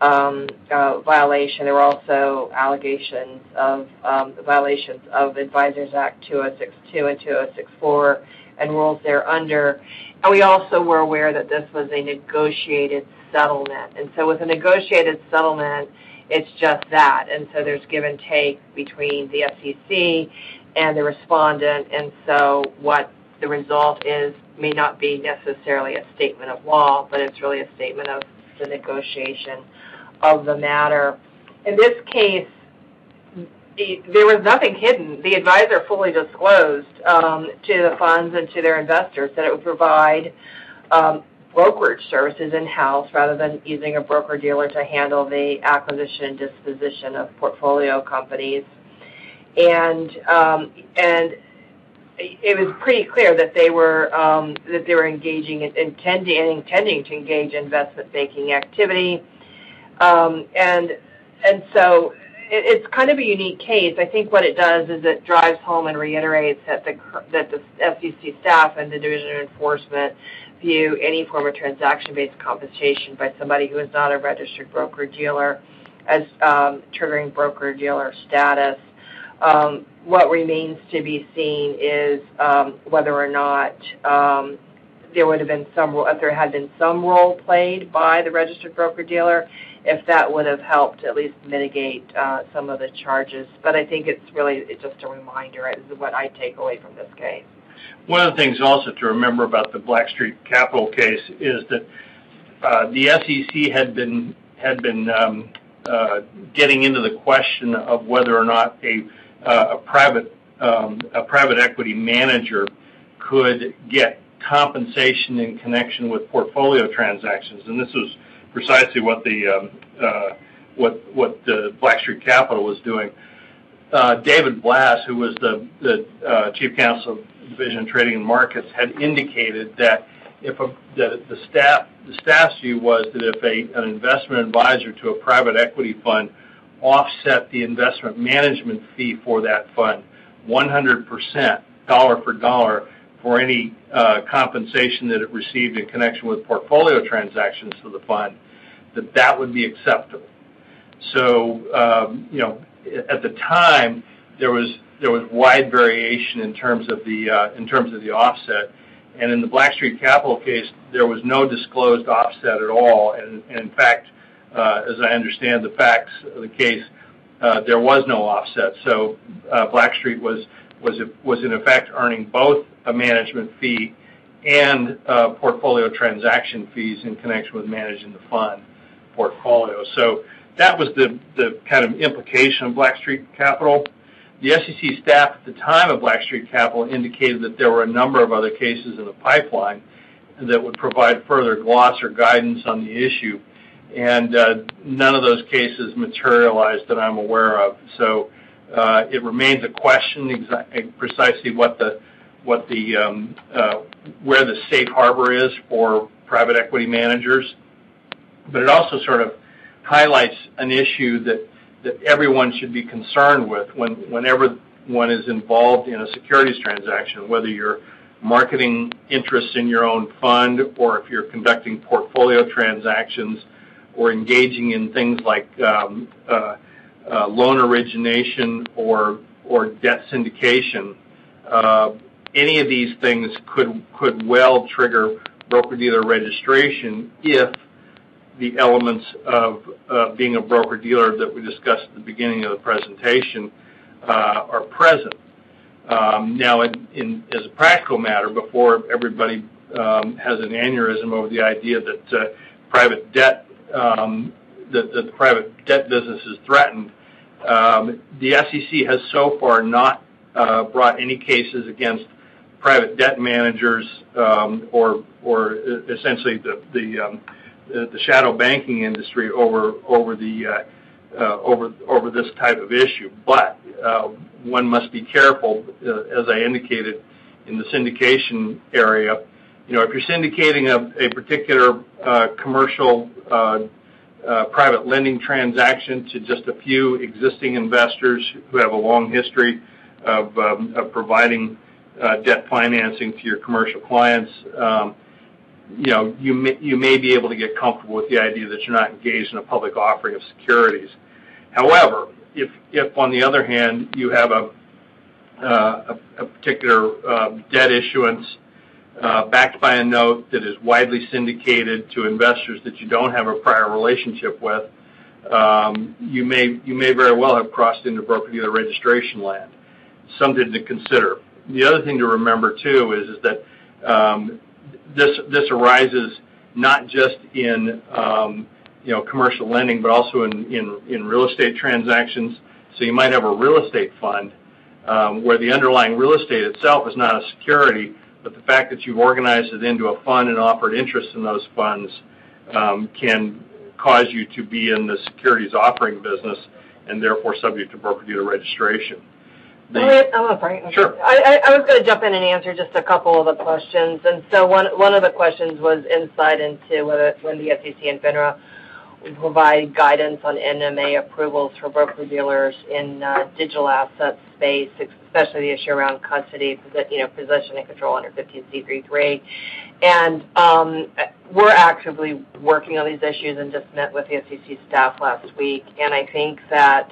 um, uh, violation. There were also allegations of um, violations of Advisors Act two oh six two and two oh six four and rules thereunder. And we also were aware that this was a negotiated settlement. And so with a negotiated settlement, it's just that. And so there's give and take between the S E C and the respondent, and so what the result is may not be necessarily a statement of law, but it's really a statement of the negotiation of the matter. In this case, there was nothing hidden. The advisor fully disclosed um, to the funds and to their investors that it would provide um, brokerage services in-house rather than using a broker-dealer to handle the acquisition and disposition of portfolio companies. And um, and it was pretty clear that they were um, that they were engaging in, intending intending to engage in investment banking activity, um, and and so it, it's kind of a unique case. I think what it does is it drives home and reiterates that the that the S E C staff and the Division of Enforcement view any form of transaction-based compensation by somebody who is not a registered broker-dealer as um, triggering broker-dealer status. Um, what remains to be seen is um, whether or not um, there would have been some, if there had been some role played by the registered broker-dealer, if that would have helped at least mitigate uh, some of the charges. But I think it's really it's just a reminder is what I take away from this case. One of the things also to remember about the Blackstreet Capital case is that uh, the S E C had been had been um, uh, getting into the question of whether or not a Uh, a private um, a private equity manager could get compensation in connection with portfolio transactions, and this was precisely what the um, uh, what what the Blackstreet Capital was doing. uh, David Blass, who was the, the uh, Chief Counsel of Division Trading and Markets, had indicated that if a, that the staff the staff's view was that if a, an investment advisor to a private equity fund offset the investment management fee for that fund one hundred percent dollar for dollar for any uh, compensation that it received in connection with portfolio transactions to the fund, that that would be acceptable. So, um, you know, at the time there was there was wide variation in terms of the uh, in terms of the offset, and in the Blackstreet Capital case there was no disclosed offset at all, and, and in fact, uh, as I understand the facts of the case, uh, there was no offset. So uh, Blackstreet was was was in effect earning both a management fee and uh, portfolio transaction fees in connection with managing the fund portfolio. So that was the, the kind of implication of Blackstreet Capital. The S E C staff at the time of Blackstreet Capital indicated that there were a number of other cases in the pipeline that would provide further gloss or guidance on the issue, and uh, none of those cases materialized that I'm aware of. So uh, it remains a question exactly precisely what the what the um, uh, where the safe harbor is for private equity managers, but it also sort of highlights an issue that, that everyone should be concerned with when, whenever one is involved in a securities transaction, whether you're marketing interests in your own fund or if you're conducting portfolio transactions or engaging in things like um, uh, uh, loan origination or, or debt syndication. Uh, any of these things could, could well trigger broker-dealer registration if the elements of uh, being a broker-dealer that we discussed at the beginning of the presentation uh, are present. Um, now, in, in, as a practical matter, before everybody um, has an aneurysm over the idea that uh, private debt, um, that, that the private debt business is threatened, um, the S E C has so far not uh, brought any cases against private debt managers um, or, or essentially the the um, the shadow banking industry over over the uh, uh, over over this type of issue, but uh, one must be careful, uh, as I indicated in the syndication area. You know, if you're syndicating a, a particular uh, commercial uh, uh, private lending transaction to just a few existing investors who have a long history of, um, of providing uh, debt financing to your commercial clients. Um, You know, you may, you may be able to get comfortable with the idea that you're not engaged in a public offering of securities. However, if if on the other hand you have a uh, a, a particular uh, debt issuance uh, backed by a note that is widely syndicated to investors that you don't have a prior relationship with, um, you may you may very well have crossed into broker-dealer registration land. Something to consider. The other thing to remember too is is that. Um, This this arises not just in um, you know commercial lending, but also in, in in real estate transactions. So you might have a real estate fund um, where the underlying real estate itself is not a security, but the fact that you've organized it into a fund and offered interest in those funds um, can cause you to be in the securities offering business and therefore subject to broker-dealer registration. The, I'm sorry. Okay. Sure. I, I, I was going to jump in and answer just a couple of the questions. And so one one of the questions was insight into whether when the S E C and FINRA would provide guidance on N M A approvals for broker-dealers in uh, digital asset space, especially the issue around custody, you know, possession and control under fifteen C three three. And um, we're actively working on these issues and just met with the S E C staff last week. And I think that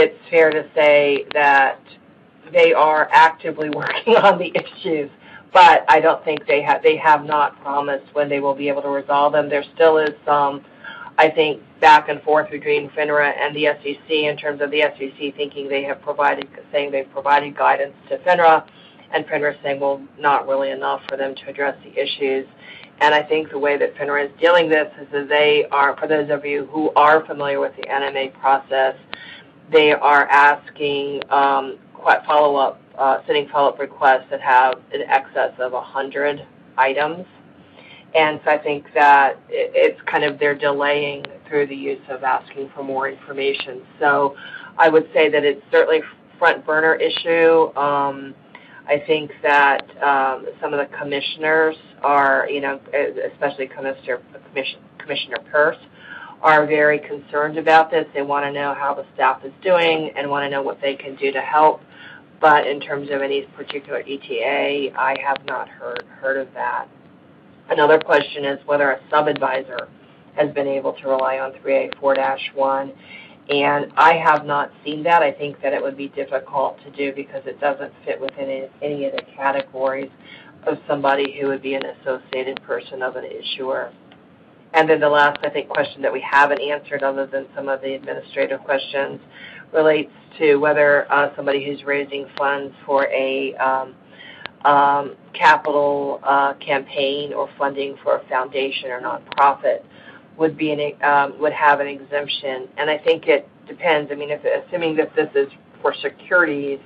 it's fair to say that they are actively working on the issues, but I don't think they have, they have not promised when they will be able to resolve them. There still is some, I think, back and forth between FINRA and the S E C in terms of the S E C thinking they have provided, saying they've provided guidance to FINRA, and FINRA saying, well, not really enough for them to address the issues. And I think the way that FINRA is dealing this is that they are, for those of you who are familiar with the N M A process, they are asking um, quite follow-up, uh, sending follow-up requests that have in excess of one hundred items. And so I think that it's kind of they're delaying through the use of asking for more information. So I would say that it's certainly a front burner issue. Um, I think that um, some of the commissioners are, you know, especially Commissioner, Commissioner Peirce, are very concerned about this. They want to know how the staff is doing and want to know what they can do to help. But in terms of any particular E T A, I have not heard heard of that. Another question is whether a sub-advisor has been able to rely on three A four dash one, and I have not seen that. I think that it would be difficult to do because it doesn't fit within any, any of the categories of somebody who would be an associated person of an issuer. And then the last, I think, question that we haven't answered other than some of the administrative questions relates to whether uh, somebody who's raising funds for a um, um, capital uh, campaign or funding for a foundation or nonprofit would be an, um, would have an exemption. And I think it depends. I mean, if assuming that this is for securities,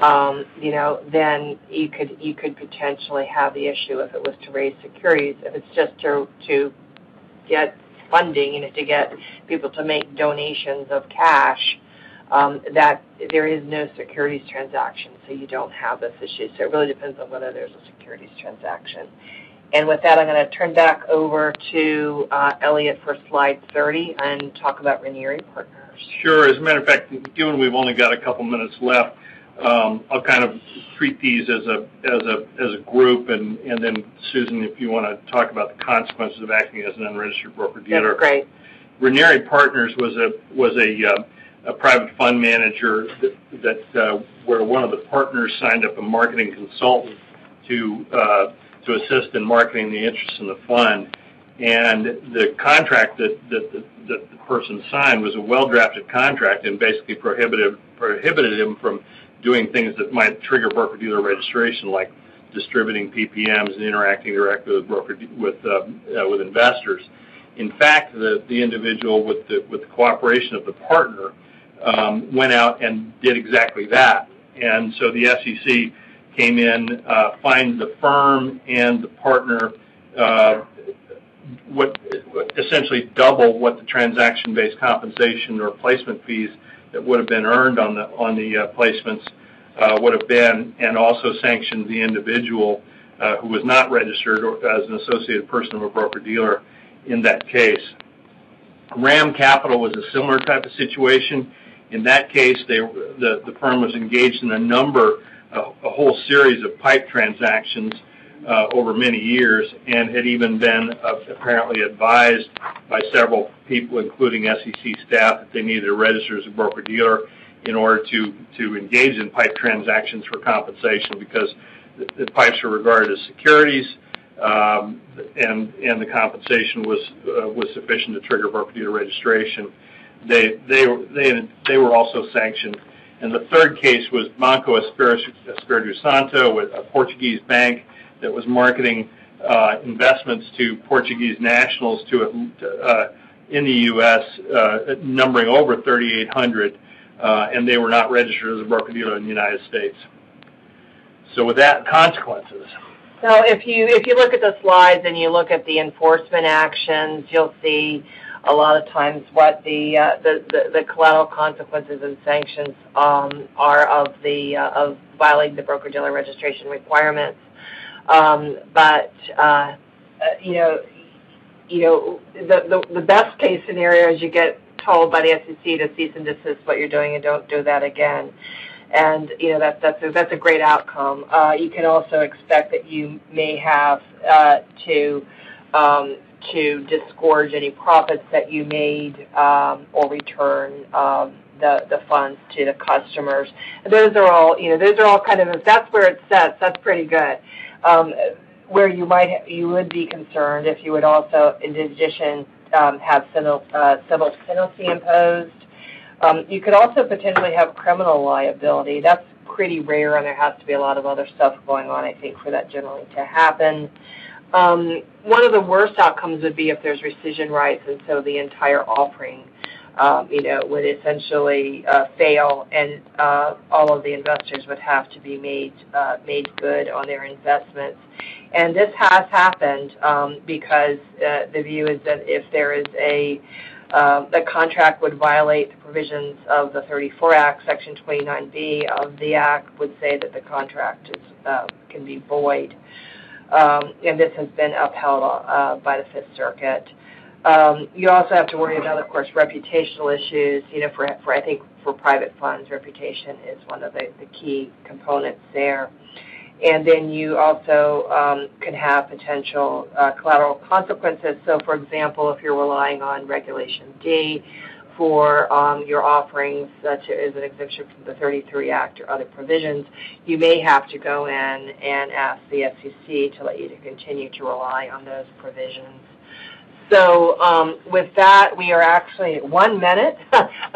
um, you know, then you could you could potentially have the issue if it was to raise securities. If it's just to to get funding, you know, to get people to make donations of cash, um, that there is no securities transaction, so you don't have this issue. So it really depends on whether there's a securities transaction. And with that, I'm going to turn back over to uh, Elliot for slide thirty and talk about Ranieri Partners. Sure. As a matter of fact, given we've only got a couple minutes left, um, I'll kind of treat these as a as a as a group, and and then Susan, if you want to talk about the consequences of acting as an unregistered broker-dealer. That's great. Ranieri Partners was a was a uh, a private fund manager that, that uh, where one of the partners signed up a marketing consultant to uh, to assist in marketing the interest in the fund. And the contract that, that, that, that the person signed was a well-drafted contract and basically prohibited, prohibited him from doing things that might trigger broker-dealer registration, like distributing P P Ms and interacting directly with, broker, with, uh, uh, with investors. In fact, the, the individual, with the, with the cooperation of the partner, um, went out and did exactly that. And so the S E C came in, uh, fined the firm and the partner uh, what essentially double what the transaction-based compensation or placement fees that would have been earned on the on the uh, placements uh, would have been, and also sanctioned the individual uh, who was not registered or as an associated person of a broker-dealer in that case. Ram Capital was a similar type of situation. In that case, they the the firm was engaged in a number. A whole series of PIPE transactions uh, over many years, and had even been uh, apparently advised by several people, including S E C staff, that they needed to register as a broker-dealer in order to, to engage in PIPE transactions for compensation, because the, the PIPEs were regarded as securities, um, and, and the compensation was, uh, was sufficient to trigger broker-dealer registration. They, they, they, they were also sanctioned. And the third case was Banco Espírito Santo, a Portuguese bank that was marketing uh, investments to Portuguese nationals to, uh, in the U S, uh, numbering over thirty-eight hundred, uh, and they were not registered as a broker-dealer in the United States. So with that, consequences. So if you, if you look at the slides and you look at the enforcement actions, you'll see a lot of times what the uh, the, the the collateral consequences and sanctions um, are of the uh, of violating the broker-dealer registration requirements. Um, but uh, you know, you know, the, the the best case scenario is you get told by the S E C to cease and desist what you're doing and don't do that again. And you know that that's a, that's a great outcome. Uh, you can also expect that you may have uh, to um, to disgorge any profits that you made um, or return um, the, the funds to the customers. Those are all, you know, those are all kind of, if that's where it sets, that's pretty good. Um, where you might, you would be concerned if you would also, in addition, um, have civil, uh, civil penalty imposed. Um, you could also potentially have criminal liability. That's pretty rare, and there has to be a lot of other stuff going on, I think, for that generally to happen. Um, one of the worst outcomes would be if there's rescission rights, and so the entire offering, um, you know, would essentially uh, fail, and uh, all of the investors would have to be made uh, made good on their investments. And this has happened um, because uh, the view is that if there is a Uh, the contract would violate the provisions of the thirty-four Act. Section twenty-nine B of the Act would say that the contract is, uh, can be void. Um, and this has been upheld uh, by the Fifth Circuit. Um, you also have to worry about, of course, reputational issues. You know, for, for I think for private funds, reputation is one of the, the key components there. And then you also um, can have potential uh, collateral consequences. So, for example, if you're relying on Regulation D for um, your offerings uh, to, as an exemption from the thirty-three Act or other provisions, you may have to go in and ask the S E C to let you to continue to rely on those provisions. So um, with that, we are actually at one minute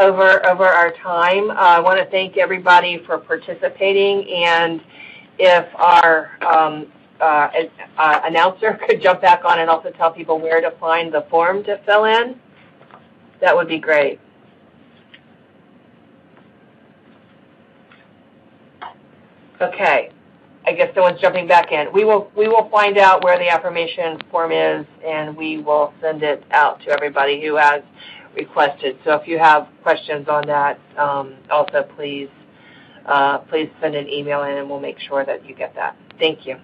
over, over our time. Uh, I want to thank everybody for participating, and if our um, uh, uh, announcer could jump back on and also tell people where to find the form to fill in, that would be great. Okay, I guess someone's jumping back in. We will we will find out where the affirmation form is, and we will send it out to everybody who has requested. So if you have questions on that, um, also please. Uh, please send an email in, and we'll make sure that you get that. Thank you.